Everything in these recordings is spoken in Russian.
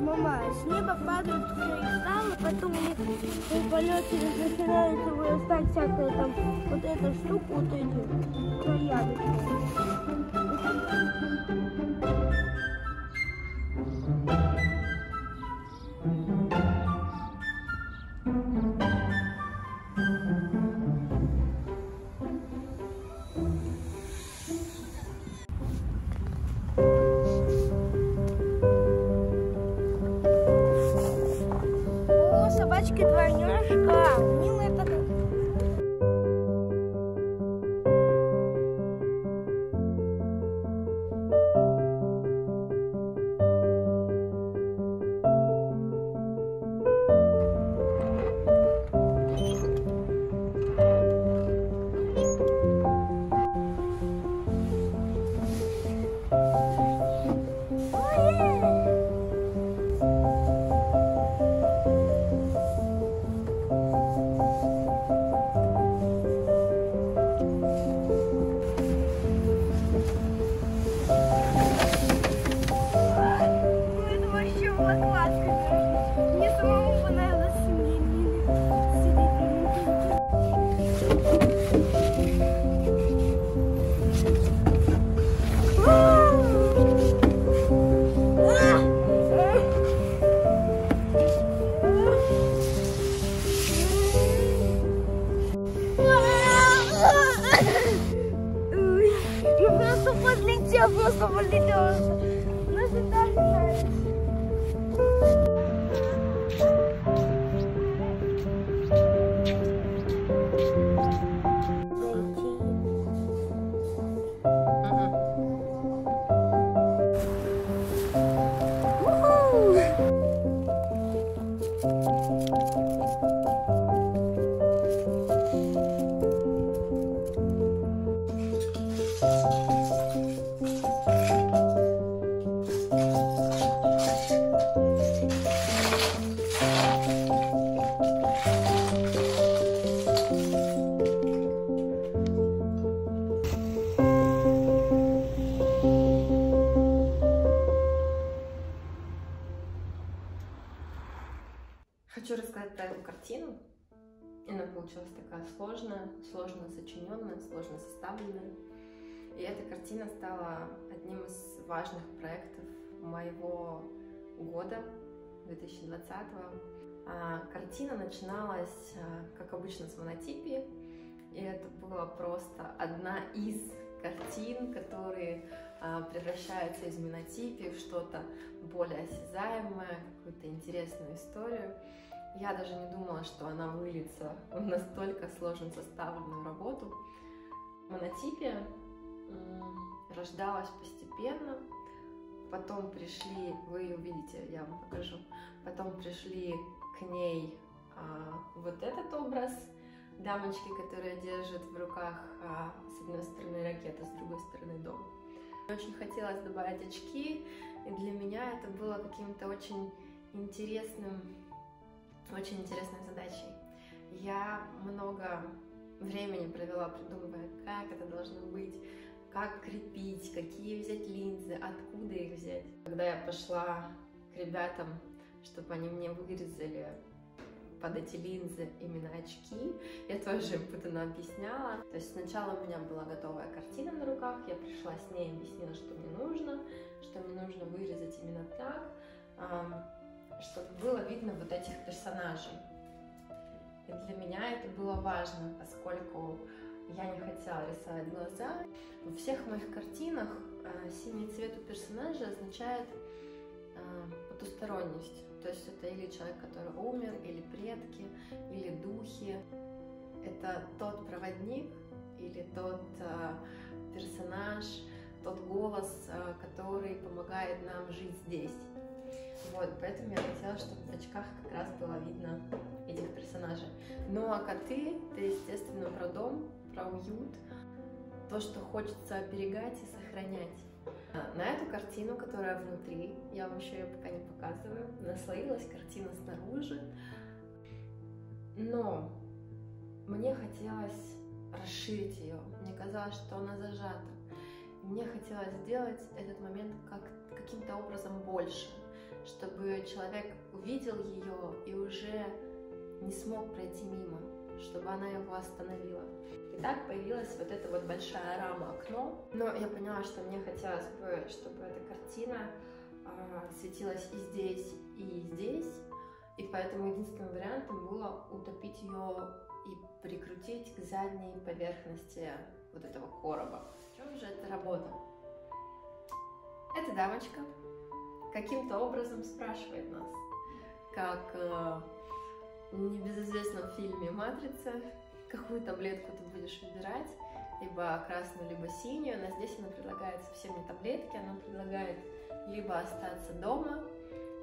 Мама, с неба падают кристаллы, потом в полете начинает вырастать всякая там вот эта штука, вот эти ягоды. Собачки-двойняшка, милая такая. Просто полетела. Нас и даже нравится. Хочу рассказать про эту картину. Она получилась такая сложная, сложно сочиненная, сложно составленная. И эта картина стала одним из важных проектов моего года, 2020-го. Картина начиналась, как обычно, с монотипии. И это была просто одна из картин, которые превращаются из монотипии в что-то более осязаемое, какую-то интересную историю. Я даже не думала, что она выльется в настолько сложно составленную работу. Монотипия рождалась постепенно, потом пришли, вы ее увидите, я вам покажу, потом пришли к ней вот этот образ дамочки, которая держит в руках с одной стороны ракету, с другой стороны дом. Мне очень хотелось добавить очки, и для меня это было каким-то очень интересной задачей. Я много времени провела, придумывая, как это должно быть, как крепить, какие взять линзы, откуда их взять. Когда я пошла к ребятам, чтобы они мне вырезали под эти линзы именно очки, я тоже им путанно объясняла. То есть сначала у меня была готовая картина на руках, я пришла с ней и объяснила, что мне нужно вырезать именно так, чтобы было видно вот этих персонажей. И для меня это было важно, поскольку я не хотела рисовать глаза. Во всех моих картинах синий цвет у персонажа означает потусторонность. То есть это или человек, который умер, или предки, или духи. Это тот проводник или тот персонаж, тот голос, который помогает нам жить здесь. Вот, поэтому я хотела, чтобы в очках как раз было видно этих персонажей. Ну а коты — это, естественно, про дом, про уют, то, что хочется оберегать и сохранять. На эту картину, которая внутри, я вам еще ее пока не показываю, наслоилась картина снаружи. Но мне хотелось расширить ее. Мне казалось, что она зажата. Мне хотелось сделать этот момент каким-то образом больше, чтобы человек увидел ее и уже не смог пройти мимо, чтобы она его остановила. И так появилась вот эта вот большая рама, окно. Но я поняла, что мне хотелось бы, чтобы эта картина светилась и здесь, и здесь. И поэтому единственным вариантом было утопить ее и прикрутить к задней поверхности вот этого короба. В чем же эта работа? Эта дамочка каким-то образом спрашивает нас, как в небезызвестном фильме «Матрица», какую таблетку ты будешь выбирать, либо красную, либо синюю. Но здесь она предлагает совсем не таблетки, она предлагает либо остаться дома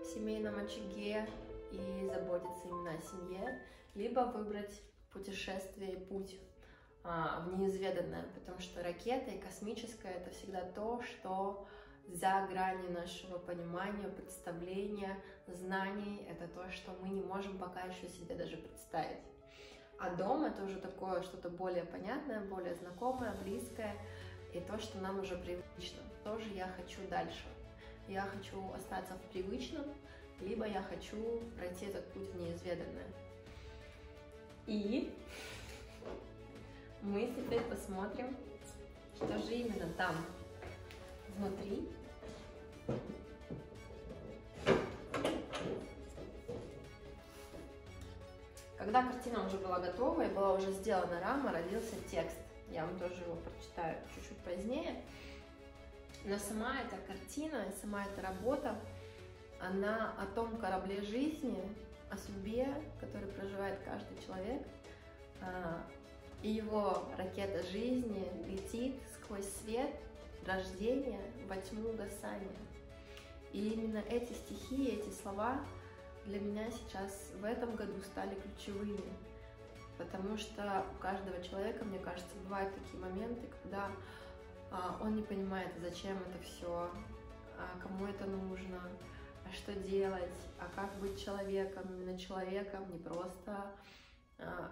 в семейном очаге и заботиться именно о семье, либо выбрать путешествие и путь в неизведанное, потому что ракета и космическое — это всегда то, что за гранью нашего понимания, представления, знаний. Это то, что мы не можем пока еще себе даже представить. А дом — это уже такое что-то более понятное, более знакомое, близкое, и то, что нам уже привычно. Тоже я хочу дальше. Я хочу остаться в привычном, либо я хочу пройти этот путь в неизведанное. И мы теперь посмотрим, что же именно там внутри. Когда картина уже была готова и была уже сделана рама, родился текст. Я вам тоже его прочитаю чуть-чуть позднее. Но сама эта картина, сама эта работа, она о том корабле жизни, о судьбе, который проживает каждый человек. И его ракета жизни летит сквозь свет, рождение, во тьму угасания. И именно эти стихи, эти слова для меня сейчас в этом году стали ключевыми. Потому что у каждого человека, мне кажется, бывают такие моменты, когда он не понимает, зачем это все, кому это нужно, а что делать, а как быть человеком, именно человеком, не просто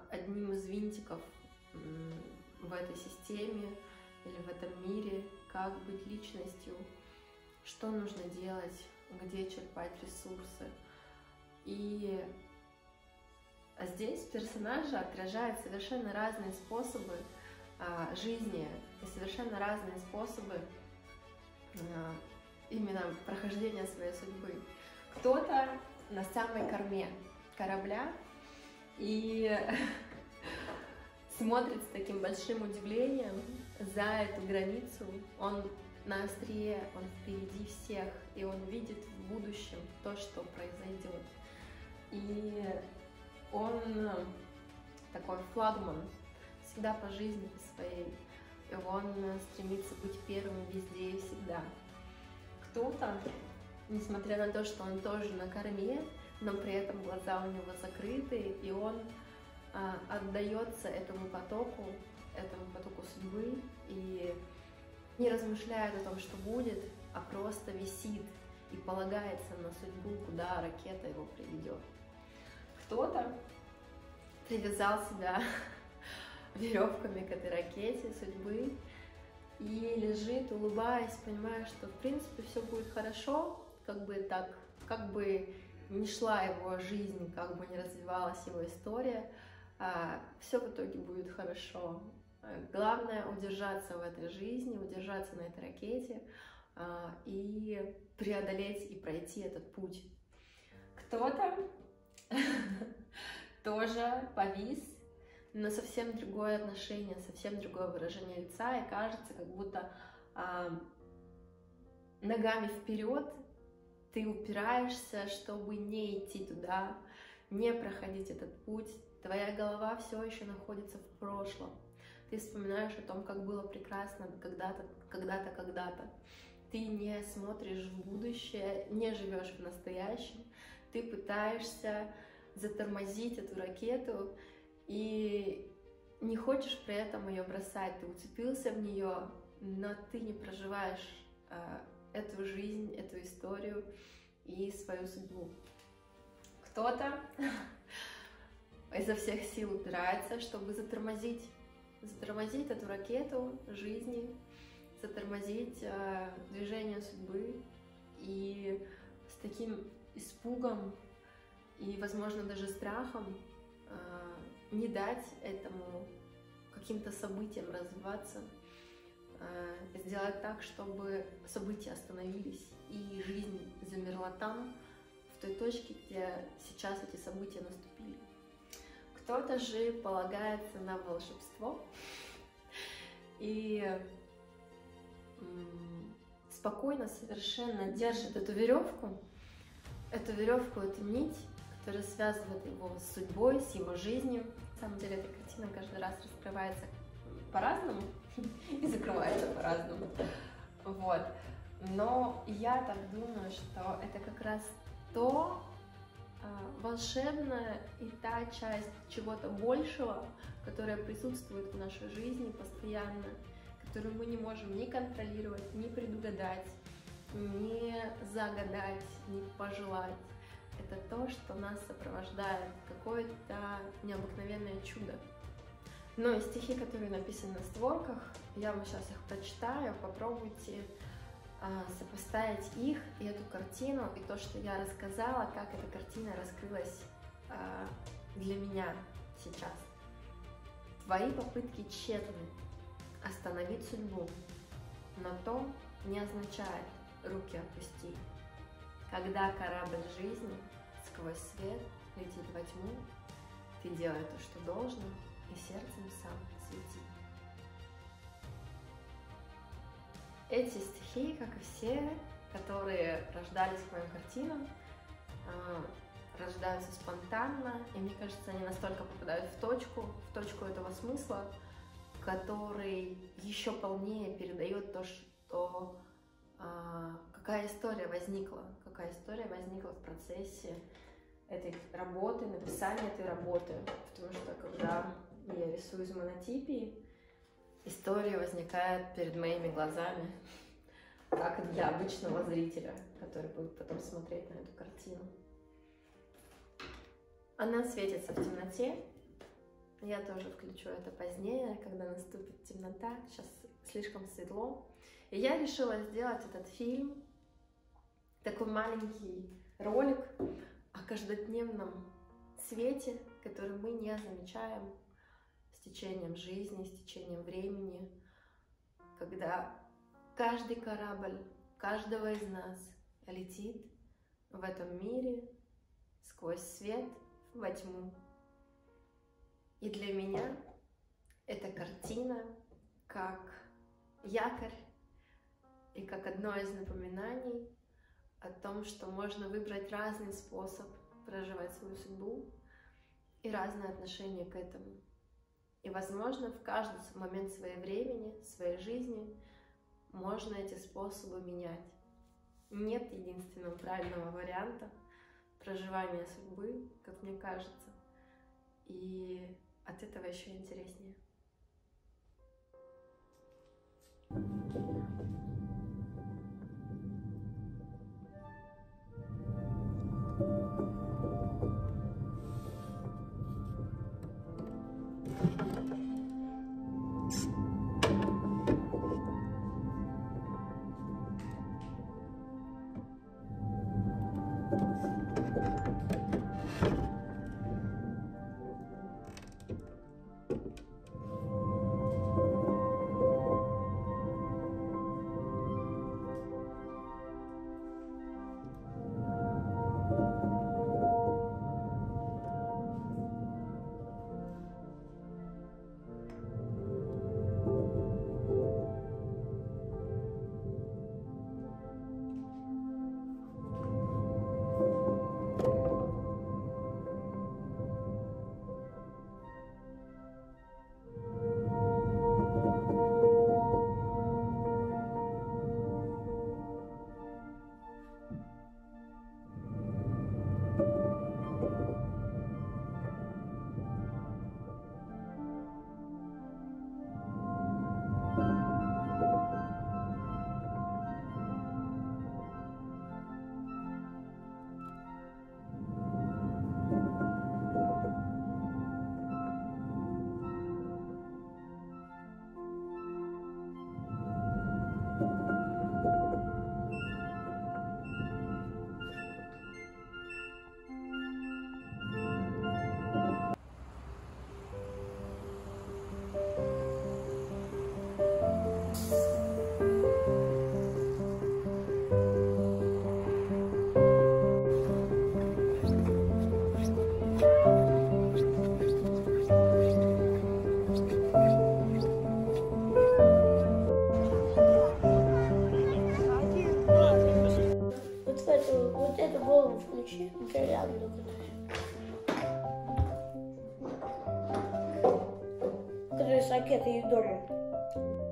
одним из винтиков в этой системе или в этом мире, как быть личностью, что нужно делать, где черпать ресурсы. И здесь персонажи отражают совершенно разные способы жизни и совершенно разные способы именно прохождения своей судьбы. Кто-то на самой корме корабля и смотрит с таким большим удивлением за эту границу. Он на острие, он впереди всех, и он видит в будущем то, что произойдет. И он такой флагман всегда по жизни своей, и он стремится быть первым везде и всегда. Кто-то, несмотря на то, что он тоже на корме, но при этом глаза у него закрыты, и он отдается этому потоку судьбы, и не размышляет о том, что будет, а просто висит и полагается на судьбу, куда ракета его приведет. Кто-то привязал себя веревками к этой ракете судьбы и лежит, улыбаясь, понимая, что в принципе все будет хорошо, как бы не шла его жизнь, как бы не развивалась его история, все в итоге будет хорошо. Главное — удержаться в этой жизни, удержаться на этой ракете и преодолеть и пройти этот путь. Кто-то тоже повис, но совсем другое отношение, совсем другое выражение лица, и кажется, как будто ногами вперед ты упираешься, чтобы не идти туда, не проходить этот путь. Твоя голова все еще находится в прошлом. Ты вспоминаешь о том, как было прекрасно когда-то, когда-то, когда-то. Ты не смотришь в будущее, не живешь в настоящем. Ты пытаешься затормозить эту ракету и не хочешь при этом ее бросать. Ты уцепился в нее, но ты не проживаешь эту жизнь, эту историю и свою судьбу. Кто-то изо всех сил упирается, чтобы затормозить эту ракету жизни, затормозить движение судьбы, и с таким испугом и, возможно, даже страхом не дать этому каким-то событиям развиваться, сделать так, чтобы события остановились и жизнь замерла там, в той точке, где сейчас эти события наступили. Кто-то же полагается на волшебство и спокойно совершенно держит эту веревку, эту нить, которая связывает его с судьбой, с его жизнью. На самом деле эта картина каждый раз раскрывается по-разному и закрывается по-разному. Вот. Но я так думаю, что это как раз то волшебное и та часть чего-то большего, которая присутствует в нашей жизни постоянно, которую мы не можем ни контролировать, ни предугадать, ни загадать, ни пожелать. Это то, что нас сопровождает, какое-то необыкновенное чудо. Ну и стихи, которые написаны на створках, я вам сейчас их прочитаю, попробуйте сопоставить их и эту картину, и то, что я рассказала, как эта картина раскрылась для меня сейчас. Твои попытки тщетны остановить судьбу, но то не означает руки опусти. Когда корабль жизни сквозь свет летит во тьму, ты делай то, что должно, и сердцем сам свети. Эти стихи, как и все, которые рождались к моим картинам, рождаются спонтанно, и мне кажется, они настолько попадают в точку этого смысла, который еще полнее передает то, что какая история возникла в процессе этой работы, написания этой работы. Потому что когда я рисую из монотипии, история возникает перед моими глазами, как и для обычного зрителя, который будет потом смотреть на эту картину. Она светится в темноте. Я тоже включу это позднее, когда наступит темнота. Сейчас слишком светло. И я решила сделать этот фильм, такой маленький ролик о каждодневном свете, который мы не замечаем с течением жизни, с течением времени, когда каждый корабль каждого из нас летит в этом мире сквозь свет во тьму. И для меня эта картина как якорь и как одно из напоминаний о том, что можно выбрать разный способ проживать свою судьбу и разные отношения к этому. И, возможно, в каждый момент своей жизни можно эти способы менять. Нет единственного правильного варианта проживания судьбы, как мне кажется, и от этого еще интереснее. ответа Евдория.